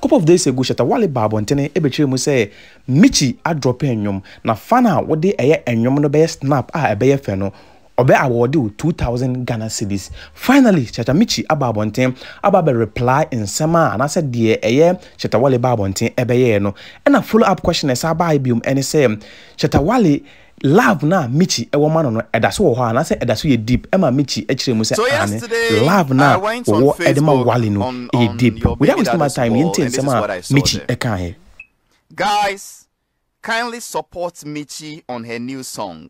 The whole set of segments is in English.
Couple of days ago, Shatta Wale Babu Antene Ebechiri mu say Michy a drop enyom na fan a wode eye enyom no be snap a ebe fe no obe award 2000 Ghana cedis. Finally, Shatta Michy Babu Antene ababe reply in sema and I said dear eye Shatta Wale Babu Antene ebe no. And a follow up question is abai bium and say Shatta Wale love na Michy a woman no edaso wo ha na say edaso ye deep Emma Michy echire mu say love na wo edema Wale no e deep without wasting my time in things Emma Michy e kan he. Guys, kindly support Michy on her new song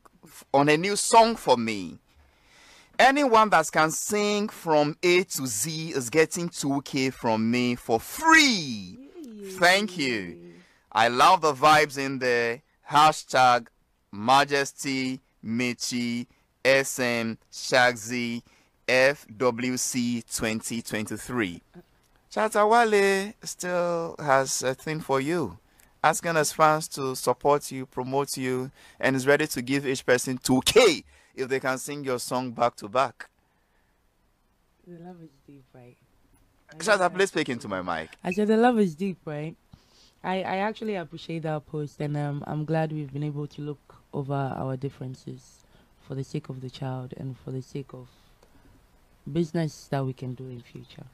for me. Anyone that can sing from A to Z is getting 2K from me for free. Thank you. I love the vibes in there. Hashtag Majesty, Michy, SM, Shagzy, FWC 2023. Shatta Wale still has a thing for you, asking his fans to support you, promote you, and is ready to give each person 2K if they can sing your song back to back. The love is deep, right? Shatta, please speak into my mic. I said the love is deep, right? I actually appreciate that post, and I'm glad we've been able to look over our differences for the sake of the child and for the sake of business that we can do in future.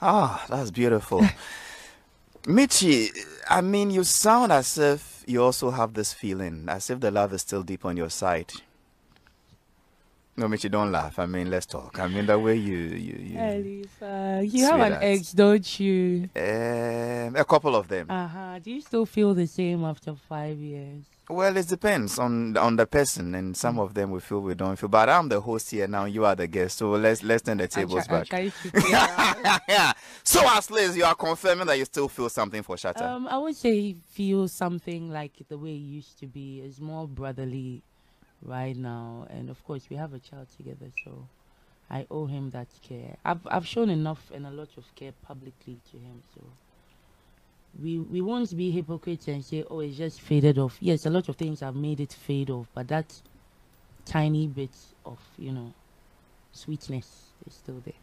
Ah, that's beautiful. Michy, I mean, you sound as if you also have this feeling, as if the love is still deep on your side. No, Michy, don't laugh. I mean, let's talk. I mean, the way you have an ex, don't you? A couple of them. Do you still feel the same after 5 years? Well, it depends on the person, and some of them we feel, we don't feel. But I'm the host here now. You are the guest, so let's turn the tables back. Yeah. So, as Liz, you are confirming that you still feel something for Shatta. I would say he feels something like the way he used to be. It's more brotherly right now, and of course we have a child together, so I owe him that care. I've shown enough and a lot of care publicly to him, so we won't be hypocrites and say, oh, it's just faded off. Yes, a lot of things have made it fade off, but that tiny bit of, you know, sweetness is still there.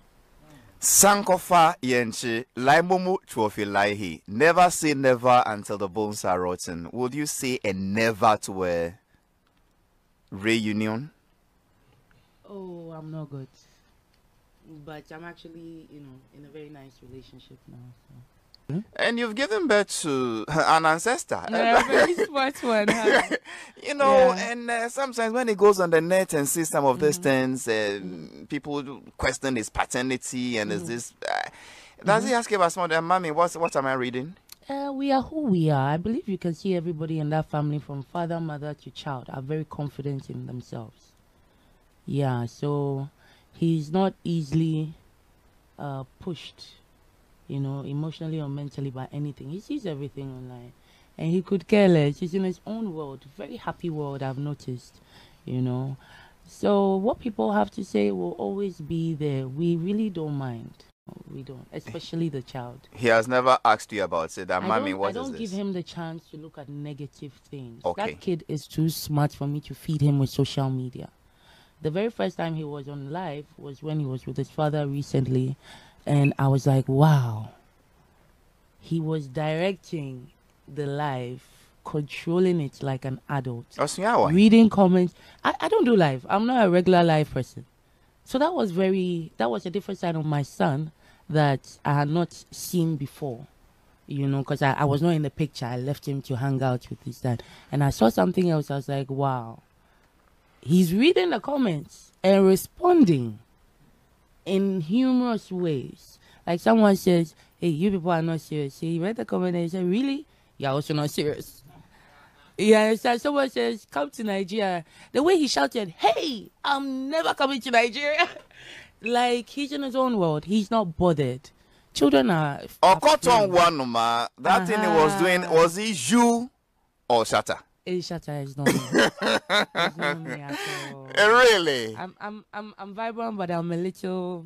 Sankofa yenchi laimomu tuofi laihi. Never say never until the bones are rotten. Would you say a never to a reunion? Oh, I'm not good, but I'm actually, you know, in a very nice relationship now. So. Hmm? And you've given birth to an ancestor. Yeah, very smart one. Huh? You know, yeah. And sometimes when he goes on the net and sees some of these things, people question his paternity and is this. Does he ask you about something? Mommy, what am I reading? We are who we are. I believe you can see everybody in that family, from father, mother to child, are very confident in themselves. Yeah, so he's not easily pushed, you know, emotionally or mentally by anything. He sees everything online, and he could care less. He's in his own world, very happy world, I've noticed, you know. So what people have to say will always be there. We really don't mind. We don't, especially the child. He has never asked you about it. That mommy, what is this? I don't give him the chance to look at negative things. Okay. That kid is too smart for me to feed him with social media. The very first time he was on live was when he was with his father recently, and I was like, wow. He was directing the live, controlling it like an adult. Reading comments. I don't do live. I'm not a regular live person. So that was a different side of my son that I had not seen before, you know, because I was not in the picture. I left him to hang out with his dad. And I saw something else. I was like, wow, he's reading the comments and responding in humorous ways. Like someone says, hey, you people are not serious. He read the comment and he said, really? You're also not serious. Yeah, so someone says, come to Nigeria. The way he shouted, hey, I'm never coming to Nigeria. Like, he's in his own world. He's not bothered. Children are... Okoton Wanuma, that thing he was doing, was he you or Shatta? Shatta is not me. It's not me at all. Really? I'm vibrant, but I'm a little...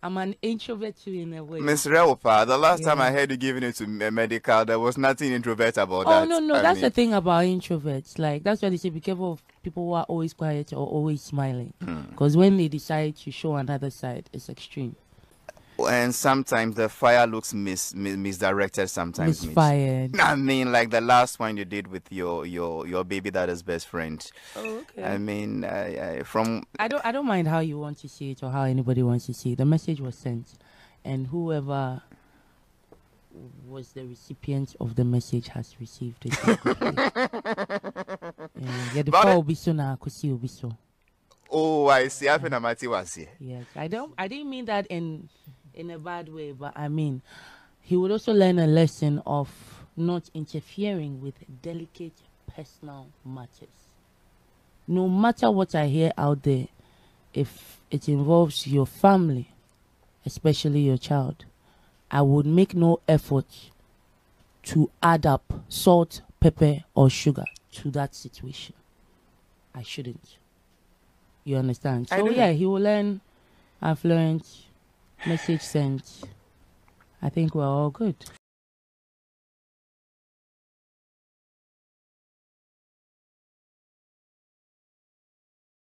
I'm an introvert too, in a way. Miss Rewopa, the last time I heard you giving it to medical, there was nothing introvert about that. Oh, no, no. That's the thing about introverts. Like, that's why they say be careful of people who are always quiet or always smiling. Because when they decide to show another side, it's extreme. And sometimes the fire looks misdirected. Sometimes misfired. I mean, like the last one you did with your baby dad's best friend. Oh, okay. I mean, I don't mind how you want to see it or how anybody wants to see it. The message was sent, and whoever was the recipient of the message has received it. Yeah, the power will be so now. Kusi will be so. Oh, I see. Yes, I didn't mean that in a bad way, but I mean, he would also learn a lesson of not interfering with delicate personal matters. No matter what I hear out there, if it involves your family, especially your child, I would make no effort to add up salt, pepper, or sugar to that situation. I shouldn't. You understand? So yeah, he will learn. I've learned. Message sent. I think we're all good.